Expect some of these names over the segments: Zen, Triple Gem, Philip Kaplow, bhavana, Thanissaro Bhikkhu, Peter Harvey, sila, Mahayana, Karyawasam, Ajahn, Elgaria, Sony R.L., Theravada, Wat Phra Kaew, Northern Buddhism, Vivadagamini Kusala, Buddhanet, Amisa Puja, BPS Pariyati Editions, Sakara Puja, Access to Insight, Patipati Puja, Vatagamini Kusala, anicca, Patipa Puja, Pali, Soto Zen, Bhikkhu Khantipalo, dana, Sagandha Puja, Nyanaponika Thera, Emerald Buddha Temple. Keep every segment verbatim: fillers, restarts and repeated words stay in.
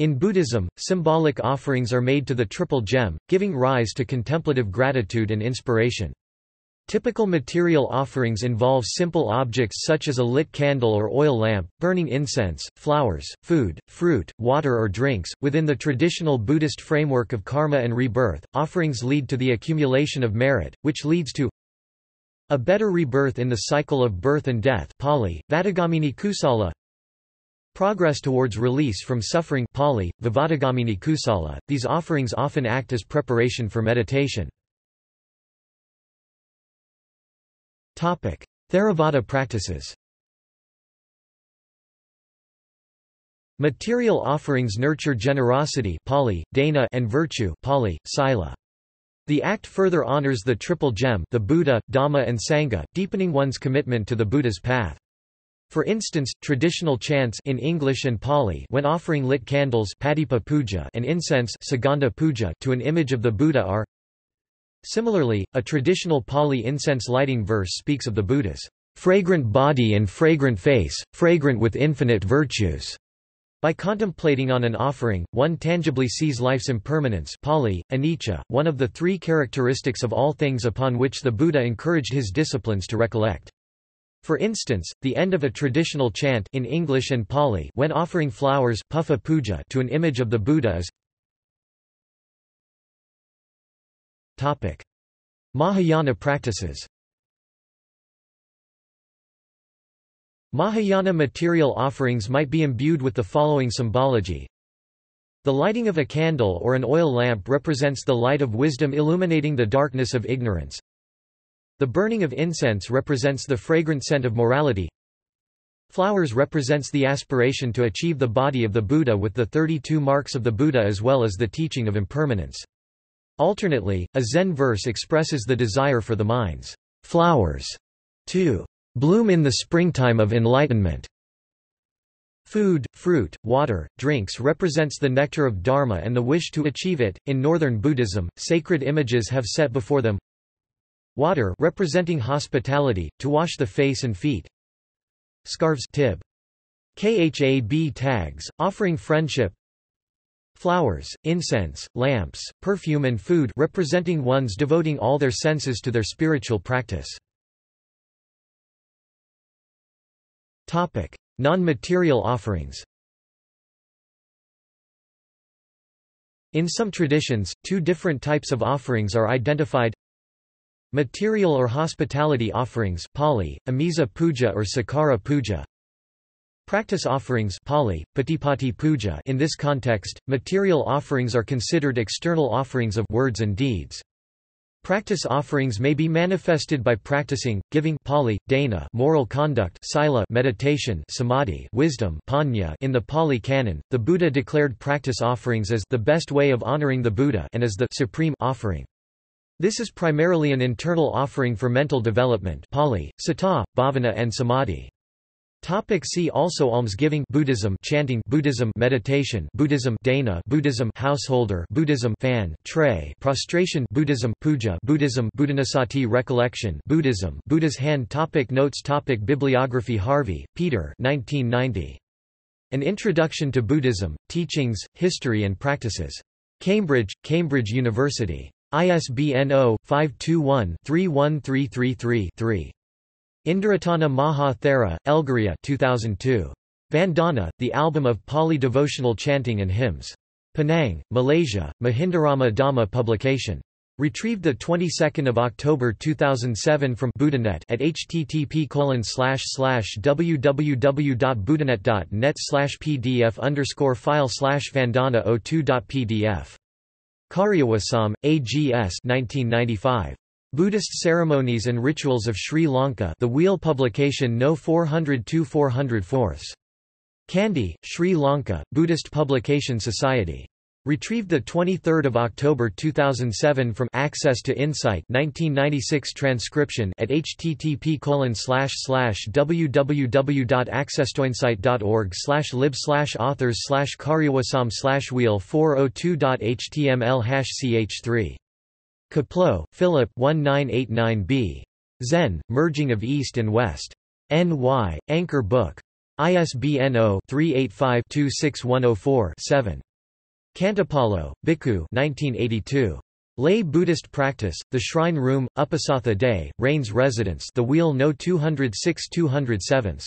In Buddhism, symbolic offerings are made to the Triple Gem, giving rise to contemplative gratitude and inspiration. Typical material offerings involve simple objects such as a lit candle or oil lamp, burning incense, flowers, food, fruit, water, or drinks. Within the traditional Buddhist framework of karma and rebirth, offerings lead to the accumulation of merit, which leads to a better rebirth in the cycle of birth and death, Pali, Vatagamini Kusala. Progress towards release from suffering, Pali, Vivadagamini Kusala. These offerings often act as preparation for meditation. Topic: Theravada practices. Material offerings nurture generosity, Pali, dana, and virtue, Pali, sila. The act further honors the Triple Gem, the Buddha, Dhamma, and Sangha, deepening one's commitment to the Buddha's path. For instance, traditional chants in English and Pali when offering lit candles, Patipa Puja, and incense, Sagandha Puja, to an image of the Buddha are. Similarly, a traditional Pali incense lighting verse speaks of the Buddha's fragrant body and fragrant face, fragrant with infinite virtues. By contemplating on an offering, one tangibly sees life's impermanence, Pali, anicca, one of the three characteristics of all things upon which the Buddha encouraged his disciples to recollect. For instance, the end of a traditional chant in English and Pali when offering flowers, Puffa Puja, to an image of the Buddha is. Topic: Mahayana practices. Mahayana material offerings might be imbued with the following symbology. The lighting of a candle or an oil lamp represents the light of wisdom illuminating the darkness of ignorance. The burning of incense represents the fragrant scent of morality. Flowers represents the aspiration to achieve the body of the Buddha with the thirty-two marks of the Buddha as well as the teaching of impermanence. Alternately, a Zen verse expresses the desire for the mind's flowers to bloom in the springtime of enlightenment. Food, fruit, water, drinks represents the nectar of Dharma and the wish to achieve it. In Northern Buddhism, sacred images have set before them water representing hospitality, to wash the face and feet. Scarves, tib, khab tags, offering friendship. Flowers, incense, lamps, perfume and food representing ones devoting all their senses to their spiritual practice. Topic: Non-material offerings. In some traditions, two different types of offerings are identified. Material or hospitality offerings, Pali, Amisa Puja or Sakara Puja. Practice offerings, Pali, Patipati Puja. In this context, material offerings are considered external offerings of words and deeds. Practice offerings may be manifested by practicing, giving, Pali, dana, moral conduct, sila, meditation, samadhi, wisdom, panya. In the Pali canon, the Buddha declared practice offerings as the best way of honoring the Buddha and as the supreme offering. This is primarily an internal offering for mental development, Pali, sita, bhavana, and samadhi. Topic: See also almsgiving, Buddhism, chanting, Buddhism, meditation, Buddhism, dana, Buddhism, householder, Buddhism, fan, tray, prostration, Buddhism, puja, Buddhism, Buddhanasati recollection, Buddhism, Buddha's hand. Topic: Notes. Topic: Bibliography. Harvey, Peter. nineteen ninety. An Introduction to Buddhism: Teachings, History and Practices. Cambridge, Cambridge University. I S B N zero five two one three one three three three three. Indaratana Maha Thera, Elgaria, two thousand two. Vandana, The Album of Pali Devotional Chanting and Hymns. Penang, Malaysia, Mahindarama Dhamma Publication. Retrieved the twenty-second of October two thousand seven from Buddhanet at http colon slash slash www dot buddhanet dot net slash pdf underscore file slash vandana02.pdf. Karyawasam, A G S, nineteen ninety-five. Buddhist Ceremonies and Rituals of Sri Lanka, The Wheel Publication, No. four oh two to four oh four. Kandy, Sri Lanka, Buddhist Publication Society. Retrieved the twenty-third of October two thousand seven from Access to Insight, nineteen ninety-six transcription at http colon slash slash www dot access to insight dot org slash libslash authors slash karyawasam slash wheel four oh two dot html slash c h three. Kaplow, Philip. nineteen eighty-nine b. Zen, Merging of East and West. N Y, Anchor Book. I S B N zero three eight five two six one zero four seven. Khantipalo, Bhikkhu nineteen eighty-two. Lay Buddhist Practice, The Shrine Room, Upasatha Day, Rains Residence, The Wheel No two oh six to two oh seven.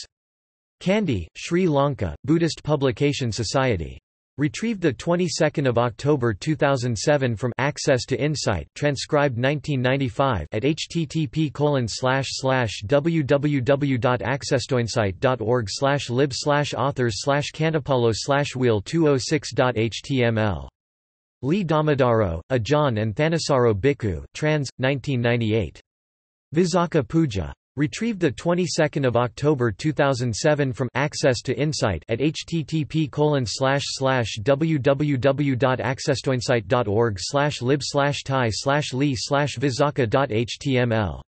Kandy, Sri Lanka, Buddhist Publication Society. Retrieved the twenty-second of October two thousand seven from Access to Insight, transcribed nineteen ninety-five at h t t p colon slash slash w w w dot access to insight dot org slash lib slash authors slash khantipalo slash wheel two oh six dot h t m l. Lee Damodaro, Ajahn and Thanissaro Bhikkhu, trans. nineteen ninety-eight. Visakha Puja. Retrieved the twenty-second of October two thousand seven from Access to Insight at h t t p colon slash slash w w w dot access to insight dot org slash lib slash tie slash lee slash visakha dot h t m l.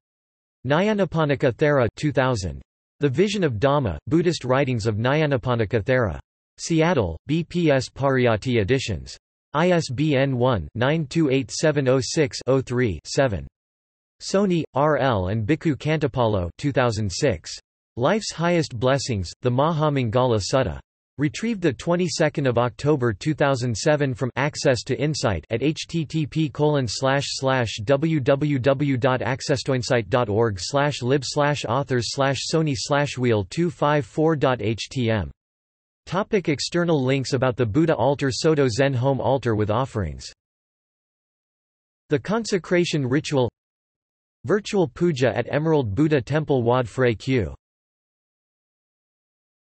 Nyanaponika Thera two thousand. The Vision of Dhamma: Buddhist Writings of Nyanaponika Thera. Seattle: B P S Pariyati Editions. I S B N one nine two eight seven oh six oh three seven. Sony, R L and Bhikkhu Khantipalo two thousand six. Life's Highest Blessings, The Mahamangala Sutta. Retrieved the twenty-second of October two thousand seven from Access to Insight at h t t p colon slash slash w w w dot access to insight dot org slash lib slash authors slash sony slash wheel two five four dot h t m. Topic: external links. About the Buddha altar. Soto Zen home altar with offerings. The consecration ritual. Virtual puja at Emerald Buddha Temple. Wat Phra Kaew.